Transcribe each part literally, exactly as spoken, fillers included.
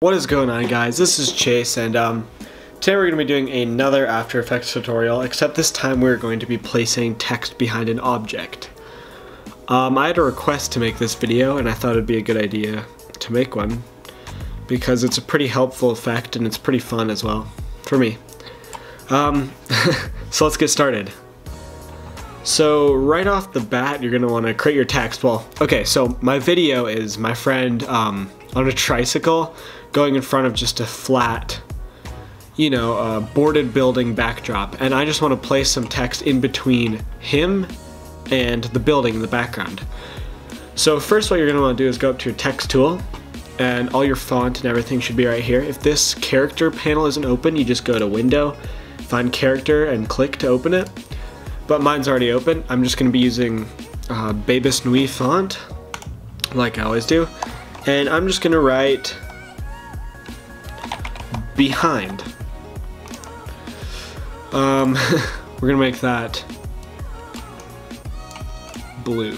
What is going on, guys? This is Chase, and um, today we're going to be doing another After Effects tutorial, except this time we're going to be placing text behind an object. Um, I had a request to make this video, and I thought it would be a good idea to make one, because it's a pretty helpful effect, and it's pretty fun as well, for me. Um, so let's get started. So right off the bat, you're going to want to create your text. Well, okay, so my video is my friend um, on a tricycle, going in front of just a flat, you know, uh, boarded building backdrop, and I just want to place some text in between him and the building in the background. So first what you're going to want to do is go up to your text tool, and all your font and everything should be right here. If this character panel isn't open, you just go to Window, find Character, and click to open it. But mine's already open. I'm just going to be using uh, Bebas Neue font, like I always do. And I'm just gonna write behind. Um, we're gonna make that blue.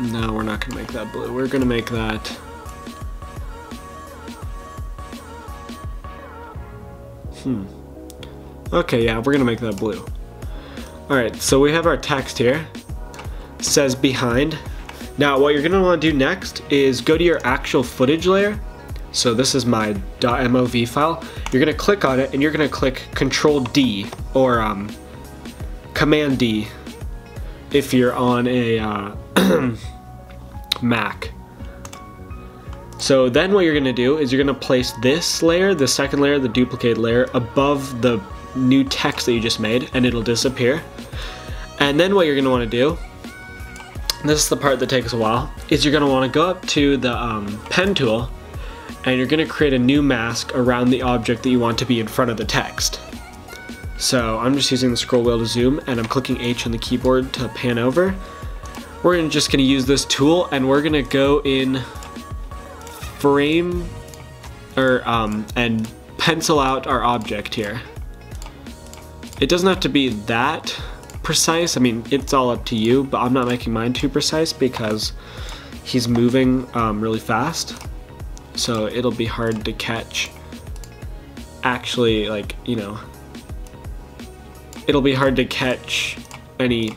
No, we're not gonna make that blue. We're gonna make that Hmm. Okay, yeah, we're gonna make that blue. Alright, so we have our text here. It says behind. Now what you're going to want to do next is go to your actual footage layer. So this is my .mov file. You're going to click on it and you're going to click Control D or um, Command D if you're on a uh, Mac. So then what you're going to do is you're going to place this layer, the second layer, the duplicated layer, above the new text that you just made, and it'll disappear. And then what you're going to want to do, this is the part that takes a while, is you're going to want to go up to the um, pen tool, and you're going to create a new mask around the object that you want to be in front of the text. So I'm just using the scroll wheel to zoom, and I'm clicking H on the keyboard to pan over. We're gonna, just going to use this tool, and we're going to go in frame or um, and pencil out our object here. It doesn't have to be that precise. I mean, it's all up to you, but I'm not making mine too precise because he's moving um, really fast, so it'll be hard to catch. Actually, like, you know, it'll be hard to catch any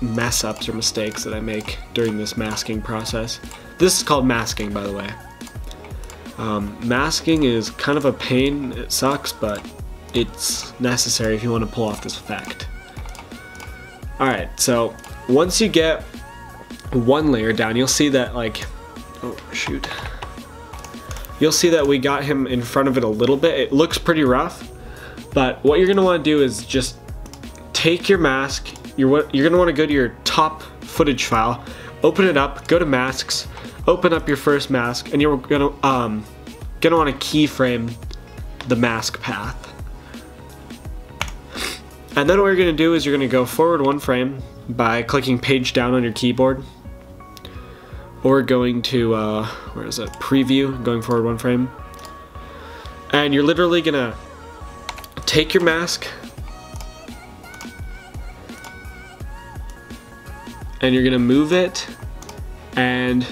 mess ups or mistakes that I make during this masking process. This is called masking, by the way. Um, masking is kind of a pain, it sucks, but it's necessary if you want to pull off this effect. Alright, so once you get one layer down, you'll see that, like, oh shoot, you'll see that we got him in front of it a little bit. It looks pretty rough, but what you're going to want to do is just take your mask, you're, you're going to want to go to your top footage file, open it up, go to masks, open up your first mask, and you're going to, um, going to want to keyframe the mask path. And then what you're going to do is you're going to go forward one frame by clicking page down on your keyboard, or going to, uh, where is it, preview, going forward one frame. And you're literally going to take your mask, and you're going to move it and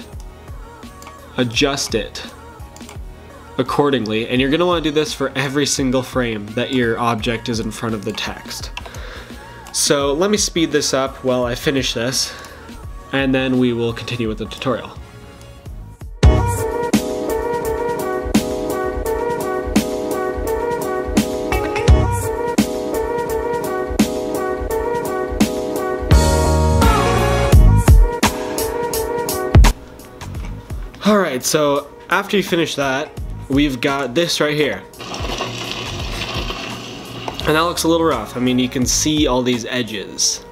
adjust it accordingly, and you're going to want to do this for every single frame that your object is in front of the text. So let me speed this up while I finish this, and then we will continue with the tutorial. Alright, so after you finish that, we've got this right here, and that looks a little rough. I mean, you can see all these edges.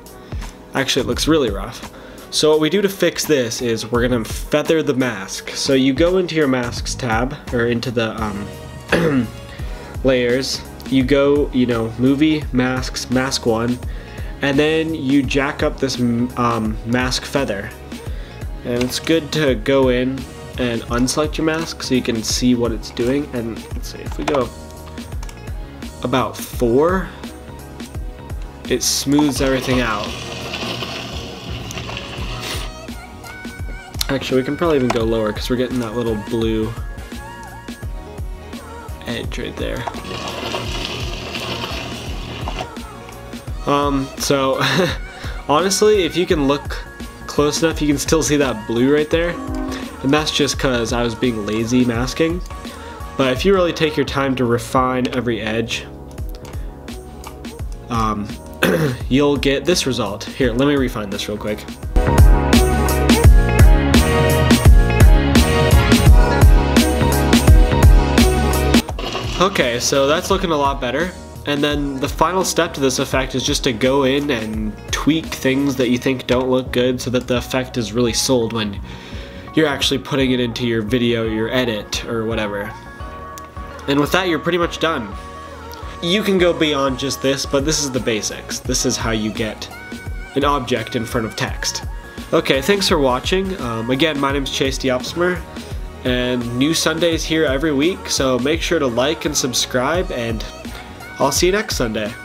Actually, it looks really rough. So what we do to fix this is we're gonna feather the mask. So you go into your masks tab, or into the um, layers, you go, you know, movie, masks, mask one, and then you jack up this um, mask feather. And it's good to go in and unselect your mask so you can see what it's doing. And let's see, if we go about four, it smooths everything out. Actually, we can probably even go lower because we're getting that little blue edge right there. Um, so honestly, if you can look close enough, you can still see that blue right there. And that's just because I was being lazy masking. But if you really take your time to refine every edge, um, you'll get this result. Here, let me refine this real quick. Okay, so that's looking a lot better. And then the final step to this effect is just to go in and tweak things that you think don't look good so that the effect is really sold when you're actually putting it into your video, your edit, or whatever. And with that, you're pretty much done. You can go beyond just this, but this is the basics. This is how you get an object in front of text. Okay, thanks for watching. Um, again, my name's Chase Diopsmer, and new Sundays here every week, so make sure to like and subscribe, and I'll see you next Sunday.